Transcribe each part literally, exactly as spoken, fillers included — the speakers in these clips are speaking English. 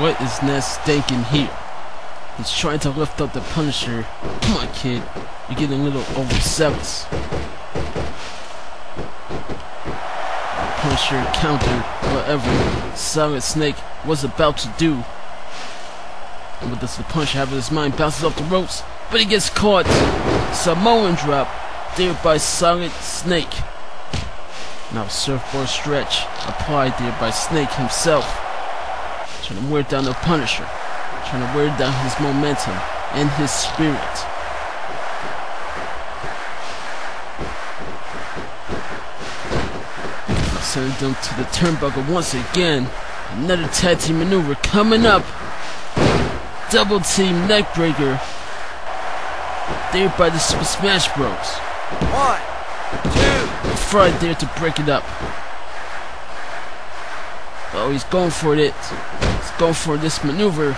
What is Ness thinking here? He's trying to lift up the Punisher. Come on, kid. You're getting a little overzealous. Punisher countered whatever Solid Snake was about to do. And what does the Punisher have in his mind? Bounces off the ropes, but he gets caught. Samoan drop there by Solid Snake. Now surfboard stretch applied there by Snake himself. Trying to wear down the Punisher. Trying to wear down his momentum and his spirit. Sending them to the turnbuckle once again. Another tag team maneuver coming up. Double team neck breaker. There by the Super Smash Bros. One, two. Fry there to break it up. Oh, he's going for it. He's going for this maneuver.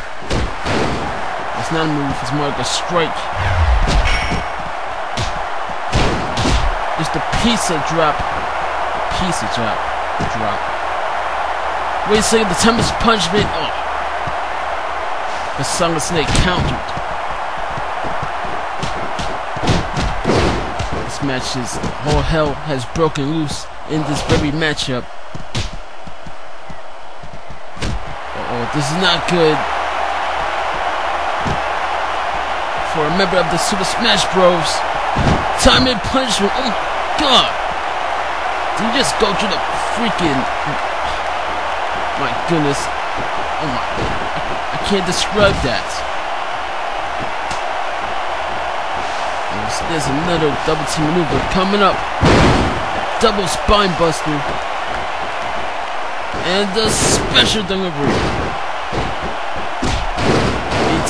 It's not a move, it's more like a strike. It's the pizza drop. Pizza drop. Drop. Wait a second, the time is punishment. Oh. The Solid Snake countered. This match is all hell has broken loose in this very matchup. This is not good for a member of the Super Smash Bros. Time and punishment. Oh God! Did you just go to the freaking? My goodness! Oh my! I can't describe that. There's, there's another double team maneuver coming up. Double spine buster and the special delivery.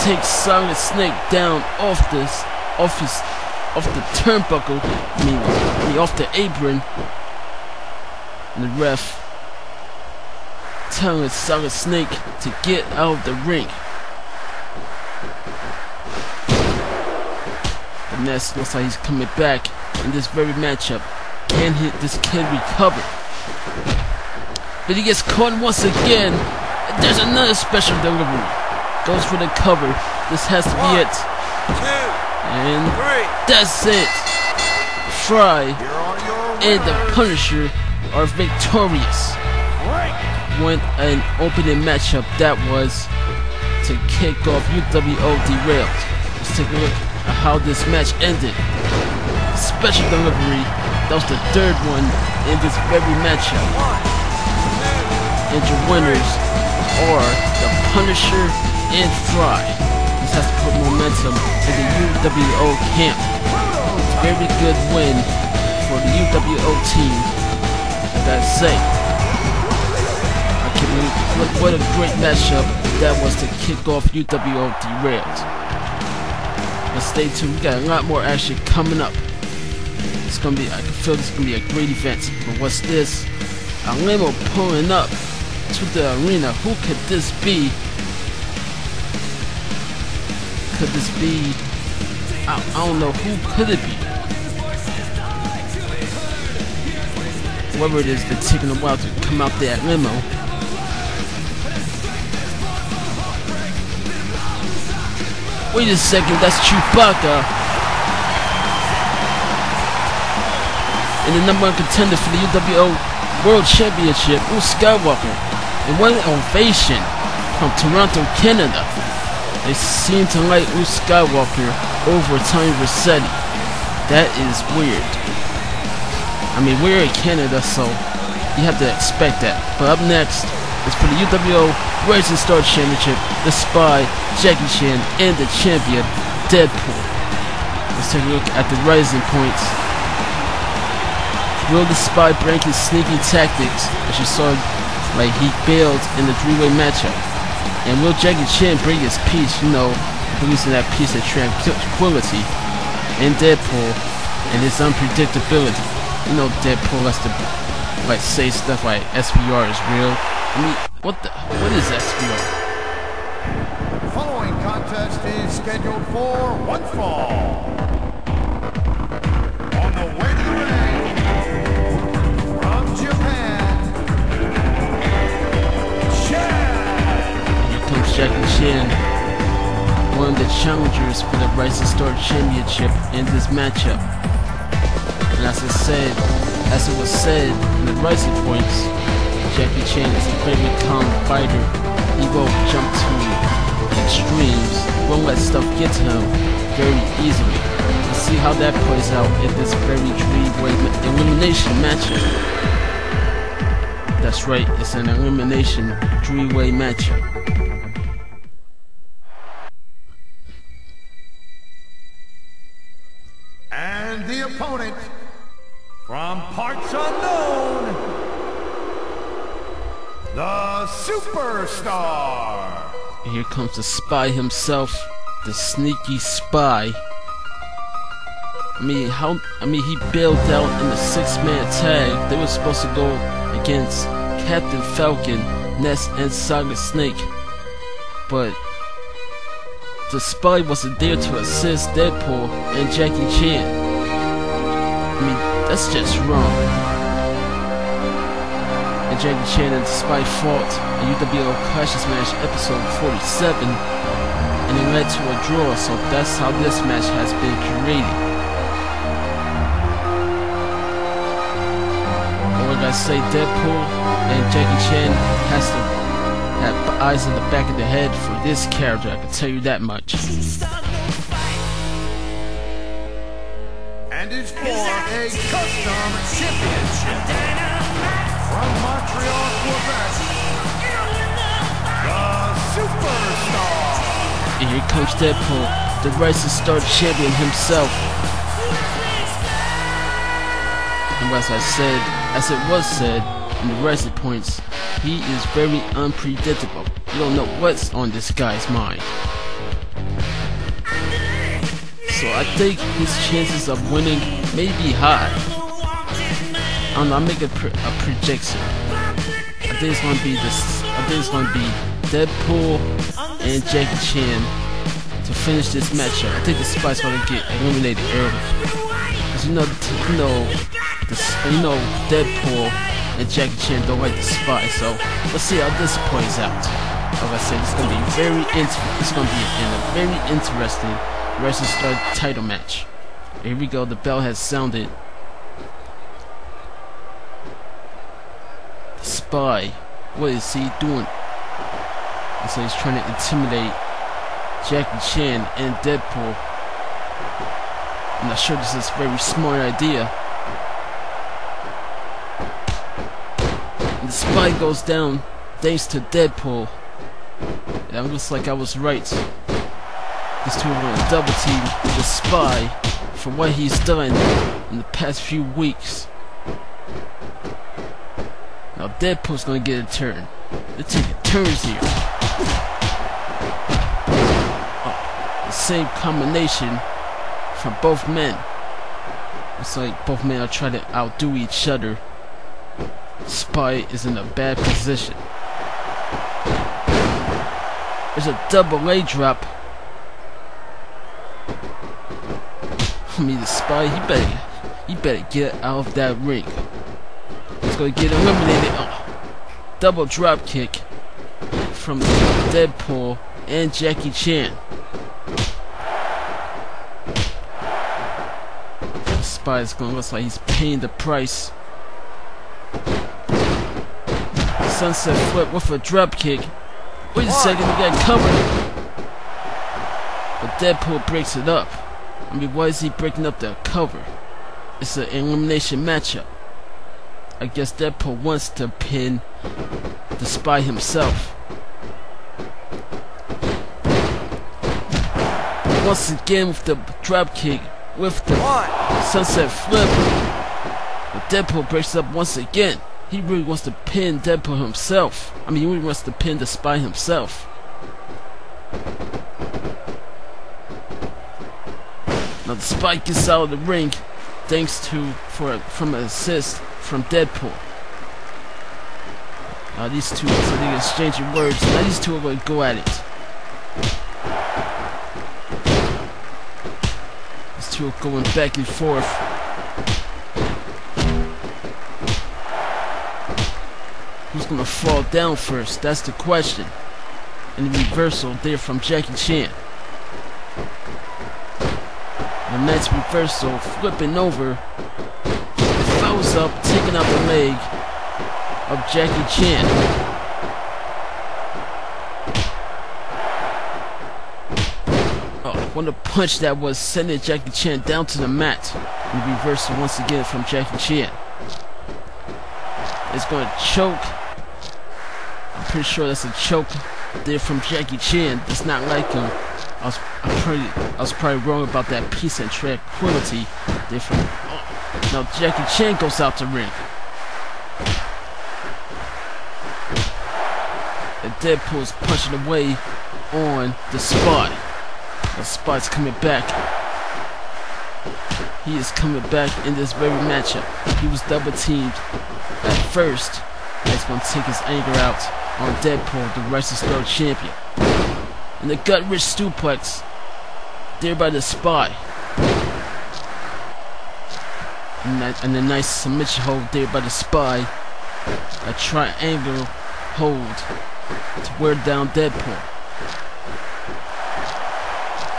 Takes Solid Snake down off this, off his, off the turnbuckle. I mean, off the apron. And the ref telling Solid Snake to get out of the ring. And Ness looks like he's coming back in this very matchup. Can hit this kid recover? But he gets caught once again. And there's another special delivery. Goes for the cover. This has to be it. One, two, and three. That's it. Fry and the Punisher are victorious. What an opening matchup that was to kick off U W O Derailed. Let's take a look at how this match ended. Special delivery. That was the third one in this very matchup. And your winners are the Punisher and Fry. This has to put momentum in the U W O camp. Very good win for the U W O team. That's it. I can believe look what a great matchup that was to kick off U W O Derailed. But stay tuned, we got a lot more action coming up. It's gonna be, I can feel this is gonna be a great event. But what's this? A limo pulling up to the arena. Who could this be? Could this be? I, I don't know. Who could it be? Whoever it is, that's taking a while to come out that limo. Wait a second, that's Chewbacca. And the number one contender for the U W O World Championship, Luke Skywalker. And what an ovation from Toronto, Canada. They seem to like Luke Skywalker over Tommy Vercetti. That is weird. I mean, we're in Canada, so you have to expect that. But up next is for the U W O Rising Star Championship, The Spy, Jackie Chan, and the champion, Deadpool. Let's take a look at the rising points. Will The Spy break his sneaky tactics, as you saw, like he bailed in the three-way matchup? And will Jackie Chan bring his peace, you know, releasing that peace of tranquility in Deadpool and his unpredictability? You know, Deadpool has to like say stuff like S B R is real. I mean, what the? What is S B R? The following contest is scheduled for one fall. On the way to the ring, from Japan. Chan. Chan, one of the challengers for the Rising Star Championship in this matchup. And as I said, as it was said in the Rising Points, Jackie Chan is a very calm fighter. He will jump to extremes, won't let stuff get to him very easily. We'll see how that plays out in this very three-way elimination matchup. That's right, it's an elimination three-way matchup. And the opponent, from parts unknown, the Superstar. Here comes the Spy himself, the sneaky Spy. I mean, how? I mean, he bailed out in the six-man tag. They were supposed to go against Captain Falcon, Ness, and Solid Snake, but the Spy wasn't there to assist Deadpool and Jackie Chan. I mean, that's just wrong. And Jackie Chan and the Spy fought a U W O Clash Match episode forty-seven, and it led to a draw. So that's how this match has been created. I say Deadpool and Jackie Chan has to have eyes in the back of the head for this character, I can tell you that much. And it's for a custom championship from Montreal, Quebec, the Superstar. And here comes Deadpool, the Rising Star Champion himself. And as I said, As it was said in the Rising Points, he is very unpredictable. You don't know what's on this guy's mind. So I think his chances of winning may be high. I'll make a, pr a projection. I think it's going to be this. I think it's going to be Deadpool and Jackie Chan to finish this matchup. I think the Spy's going to get eliminated early. Because you know, you know. You know, Deadpool and Jackie Chan don't like the Spy, so let's see how this plays out. Like I said, it's gonna be very interesting. It's gonna be in a very interesting Rising Star title match. Here we go. The bell has sounded. The Spy, what is he doing? I said he's trying to intimidate Jackie Chan and Deadpool. I'm not sure this is a very smart idea. The Spy goes down thanks to Deadpool. And it looks like I was right. These two are going to double team the Spy for what he's done in the past few weeks. Now Deadpool's going to get a turn. They're taking turns here. Oh, the same combination from both men. It's like both men are trying to outdo each other. Spy is in a bad position. There's a double leg drop. I mean, the Spy, he better, he better get out of that ring. He's gonna get eliminated. Oh, double drop kick from Deadpool and Jackie Chan. The Spy is gonna look like he's paying the price. Sunset flip with a drop kick. Wait a second, he got covered. But Deadpool breaks it up. I mean, why is he breaking up the cover? It's an elimination matchup. I guess Deadpool wants to pin the Spy himself. Once again with the drop kick, with the sunset flip. But Deadpool breaks it up once again. He really wants to pin Deadpool himself. I mean, he really wants to pin the Spy himself. Now the Spy gets out of the ring, thanks to for from an assist from Deadpool. Now these two, so they're exchanging words. Now these two are going to go at it. These two are going back and forth. Who's gonna fall down first? That's the question. and the reversal there from Jackie Chan. The next reversal, flipping over, throws up, taking out the leg of Jackie Chan. Oh, what a punch that was, sending Jackie Chan down to the mat. The reversal once again from Jackie Chan. It's going to choke. I'm pretty sure that's a choke there from Jackie Chan. That's not like him. I was, I, pretty, I was probably wrong about that peace and tranquility there from... Oh. Now Jackie Chan goes out the ring. And Deadpool's punching away on the Spy. The Spy's coming back. He is coming back in this very matchup. He was double teamed at first. He's going to take his anger out on Deadpool, the Rising Star Champion. And the gut-wrench suplex there by the Spy. And, that, and the nice submission hold there by the Spy. A triangle hold to wear down Deadpool.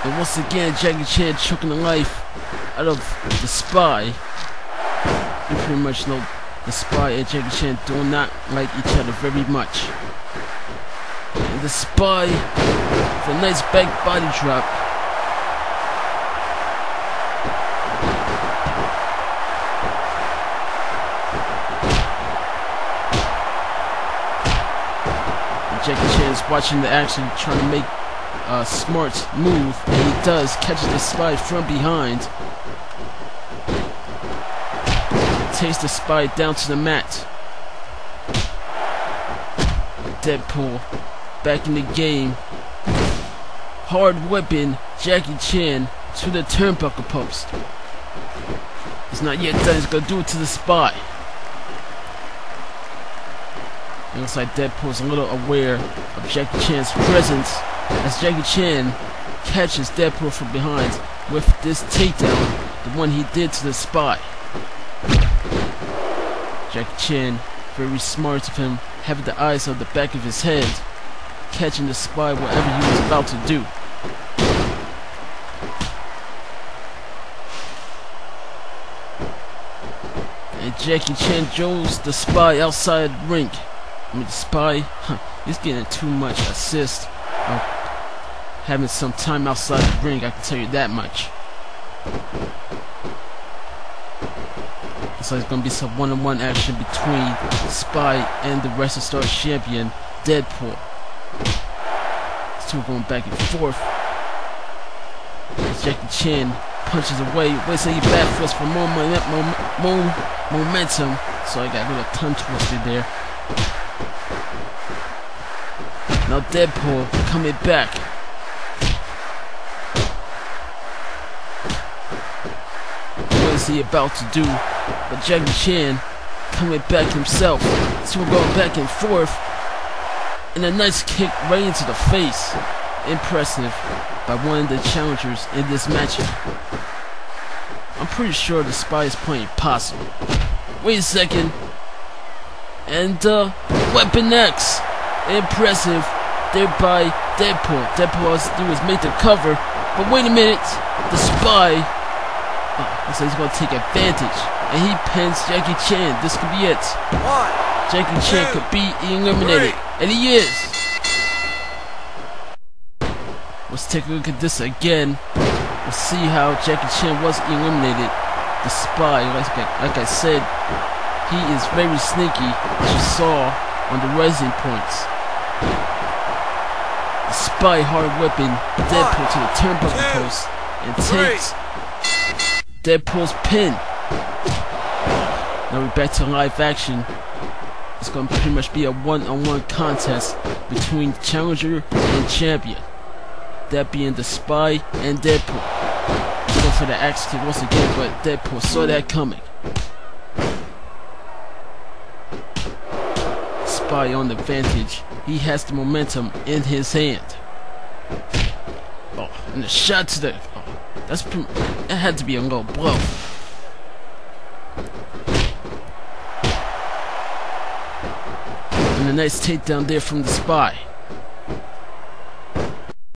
And once again, Jackie Chan choking the life out of the Spy. You pretty much know the Spy and Jackie Chan do not like each other very much. And the Spy with a nice back body drop. And Jackie Chan is watching the action, trying to make a smart move, and he does, catches the Spy from behind. Takes the Spy down to the mat. Deadpool back in the game, hard whipping Jackie Chan to the turnbuckle post. It's not yet done. He's gonna do it to the Spy. It looks like Deadpool's a little aware of Jackie Chan's presence as Jackie Chan catches Deadpool from behind with this takedown, the one he did to the Spy. Jackie Chan, very smart of him, having the eyes on the back of his head, catching the Spy whatever he was about to do. And Jackie Chan throws the Spy outside the ring. I mean, the Spy, huh, he's getting too much assist. I'm having some time outside the ring, I can tell you that much. So there's going to be some one-on-one action between Spy and the Rising Star Champion, Deadpool. These two are going back and forth. Jackie Chan punches away. Wait till he backflips for more moment, moment, moment, momentum. So I got a little tongue twisted there. Now Deadpool coming back. What is he about to do? But Jackie Chan coming back himself. So we're going back and forth. And a nice kick right into the face. Impressive by one of the challengers in this matchup. I'm pretty sure the Spy is playing possum. Wait a second. And uh, Weapon X. Impressive there by Deadpool. Deadpool has to do is make the cover. But wait a minute. The Spy. Oh, so he's going to take advantage, and he pins Jackie Chan. This could be it. One, Jackie Chan two, could be eliminated, three. And he is. Let's take a look at this again. Let's see how Jackie Chan was eliminated. The Spy, like, like I said, he is very sneaky, as you saw on the rising points. The Spy hard whipping Deadpool to the turnbuckle two, post and three. Takes Deadpool's pin. Now we're back to live action. It's going to pretty much be a one-on-one contest between challenger and champion. That being the Spy and Deadpool. Go for the axe kick once again, but Deadpool saw that coming. Spy on the vantage. He has the momentum in his hand. Oh, and the shot to the... That's pretty, that had to be a low blow. And a nice takedown there from the Spy.